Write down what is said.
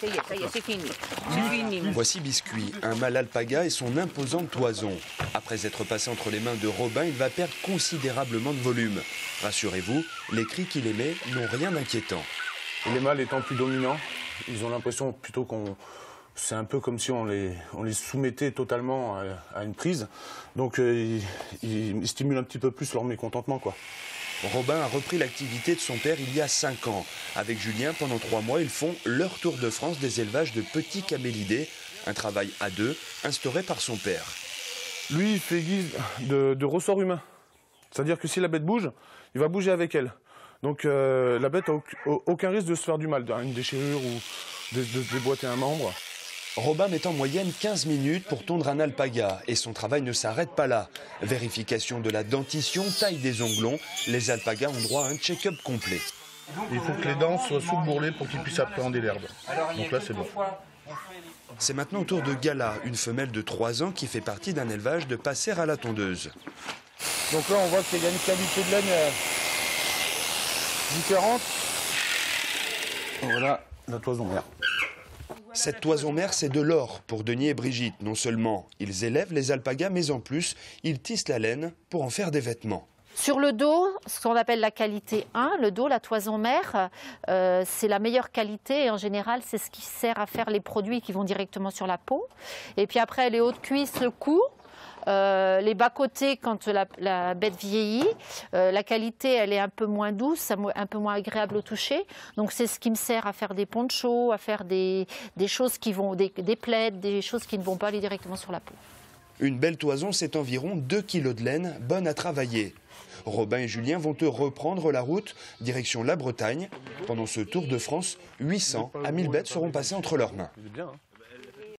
Ça y est, c'est fini. Voici Biscuit, un mâle alpaga et son imposante toison. Après être passé entre les mains de Robin, il va perdre considérablement de volume. Rassurez-vous, les cris qu'il émet n'ont rien d'inquiétant. Les mâles étant plus dominants, ils ont l'impression plutôt qu'on... C'est un peu comme si on les soumettait totalement à une prise. Donc ils stimulent un petit peu plus leur mécontentement, quoi. Robin a repris l'activité de son père il y a 5 ans. Avec Julien, pendant 3 mois, ils font leur tour de France des élevages de petits camélidés, un travail à deux instauré par son père. Lui, il fait guise de ressort humain. C'est-à-dire que si la bête bouge, il va bouger avec elle. Donc la bête n'a aucun risque de se faire du mal, d'une déchirure ou de déboîter un membre. Robin met en moyenne 15 minutes pour tondre un alpaga et son travail ne s'arrête pas là. Vérification de la dentition, taille des onglons, les alpagas ont droit à un check-up complet. Il faut que les dents soient sous le bourrelet pour qu'ils puissent appréhender l'herbe. Donc là, c'est bon. C'est maintenant au tour de Gala, une femelle de 3 ans qui fait partie d'un élevage de passer à la tondeuse. Donc là, on voit qu'il y a une qualité de laine différente. Voilà la toison mère. Cette toison mère, c'est de l'or pour Denis et Brigitte. Non seulement ils élèvent les alpagas, mais en plus, ils tissent la laine pour en faire des vêtements. Sur le dos, ce qu'on appelle la qualité 1, le dos, la toison mère, c'est la meilleure qualité. Et en général, c'est ce qui sert à faire les produits qui vont directement sur la peau. Et puis après, les hautes cuisses, le cou, les bas-côtés quand la bête vieillit. La qualité, elle est un peu moins douce, un peu moins agréable au toucher. Donc c'est ce qui me sert à faire des ponchos, à faire des choses qui vont, des plaids, des choses qui ne vont pas aller directement sur la peau. Une belle toison, c'est environ 2 kilos de laine, bonne à travailler. Robin et Julien vont eux reprendre la route, direction la Bretagne. Pendant ce Tour de France, 800 à 1000 bêtes seront passées entre leurs mains.